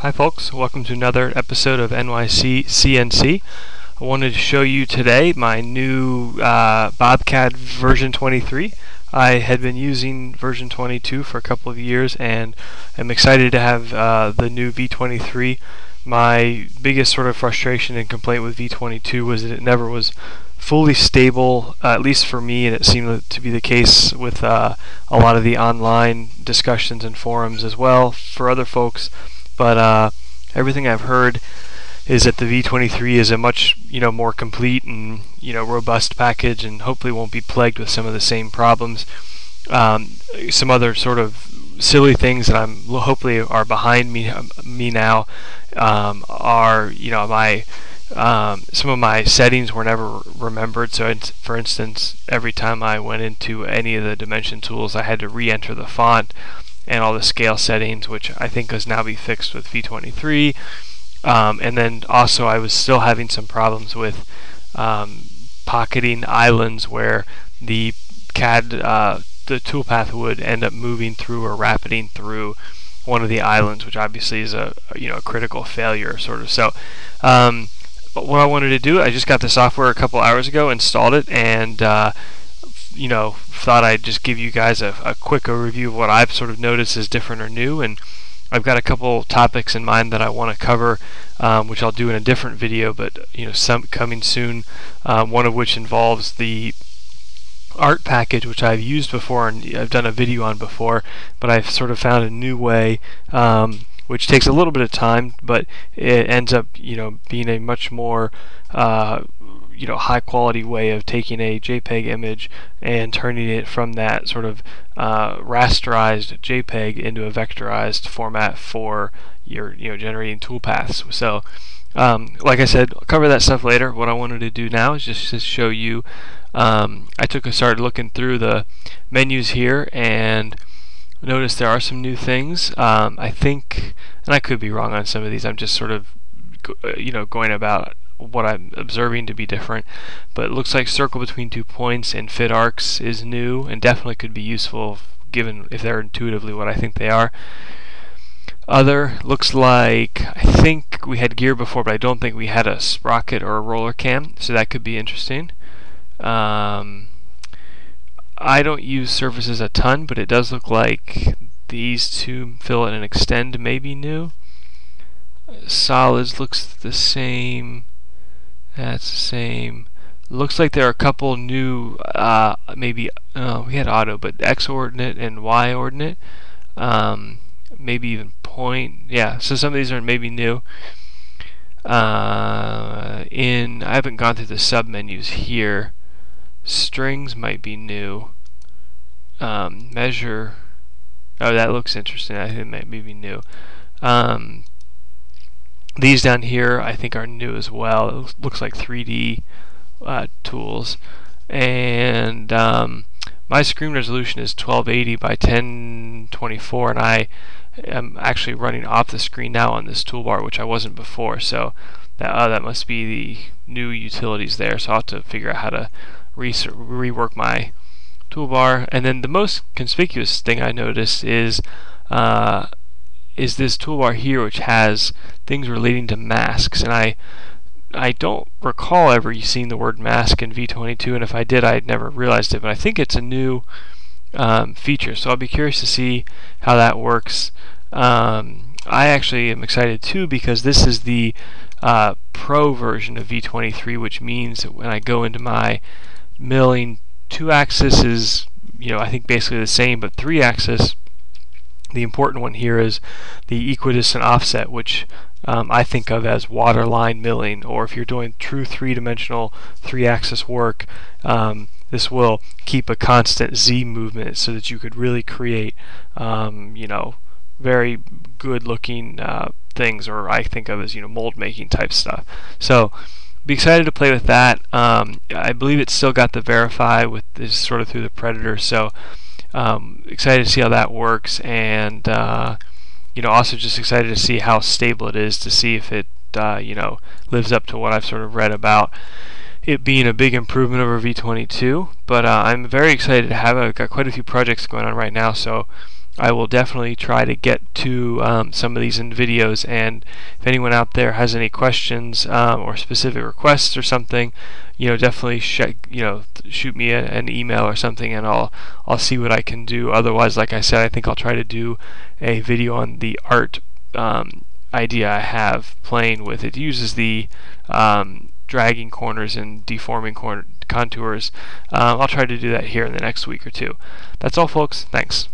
Hi folks, welcome to another episode of NYC CNC. I wanted to show you today my new BobCAD version 23. I had been using version 22 for a couple of years and I'm excited to have the new V23. My biggest sort of frustration and complaint with V22 was that it never was fully stable, at least for me, and it seemed to be the case with a lot of the online discussions and forums as well for other folks. But everything I've heard is that the V23 is a much more complete and robust package, and hopefully won't be plagued with some of the same problems. Some other sort of silly things that I'm hopefully are behind me now are some of my settings were never remembered. So for instance, every time I went into any of the dimension tools, I had to re-enter the font and all the scale settings, which I think has now been fixed with V23. And then also I was still having some problems with pocketing islands where the CAD, the toolpath would end up moving through or rapiding through one of the islands, which obviously is a a critical failure sort of. So but what I wanted to do, I just got the software a couple hours ago, installed it, and thought I'd just give you guys a quick overview of what I've sort of noticed is different or new, and I've got a couple topics in mind that I want to cover, which I'll do in a different video, but some coming soon. One of which involves the art package, which I've used before and I've done a video on before, but I've sort of found a new way, which takes a little bit of time, but it ends up being a much more high quality way of taking a JPEG image and turning it from that sort of rasterized JPEG into a vectorized format for your generating toolpaths. So like I said, I'll cover that stuff later. What I wanted to do now is just to show you, I started looking through the menus here and noticed there are some new things. I think, and I could be wrong on some of these, I'm just sort of going about what I'm observing to be different, but it looks like circle between 2 points and fit arcs is new and definitely could be useful given if they're intuitively what I think they are. Other looks like, I think we had gear before, but I don't think we had a sprocket or a roller cam, so that could be interesting. I don't use surfaces a ton, but it does look like these two, fill in and extend, may be new. Solids looks the same. That's the same. Looks like there are a couple new, maybe, we had auto, but x-ordinate and y-ordinate, maybe even point, yeah, so some of these are maybe new. I haven't gone through the sub-menus here. Strings might be new. Measure, oh, that looks interesting, I think it might be new. These down here I think are new as well. It looks like 3D tools. And my screen resolution is 1280 by 1024, and I am actually running off the screen now on this toolbar, which I wasn't before. So that must be the new utilities there. So I'll have to figure out how to rework my toolbar. And then the most conspicuous thing I noticed is this toolbar here, which has things relating to masks, and I don't recall ever seeing the word mask in V22, and if I did, I'd never realized it, but I think it's a new feature, so I'll be curious to see how that works. I actually am excited too, because this is the pro version of V23, which means that when I go into my milling, 2-axis is I think basically the same, but 3-axis, the important one here is the equidistant offset, which I think of as waterline milling, or if you're doing true 3-dimensional 3-axis work, this will keep a constant Z movement so that you could really create very good looking things, or I think of as mold making type stuff. So be excited to play with that. I believe it's still got the verify with this sort of through the Predator, so excited to see how that works, and also just excited to see how stable it is, to see if it lives up to what I've sort of read about it being a big improvement over V22. But I'm very excited to have it. I've got quite a few projects going on right now, so I will definitely try to get to some of these in videos, and if anyone out there has any questions or specific requests or something, definitely shoot me an email or something, and I'll see what I can do. Otherwise, like I said, I think I'll try to do a video on the art idea I have playing with it. It uses the dragging corners and deforming contours. I'll try to do that here in the next week or two. That's all, folks. Thanks.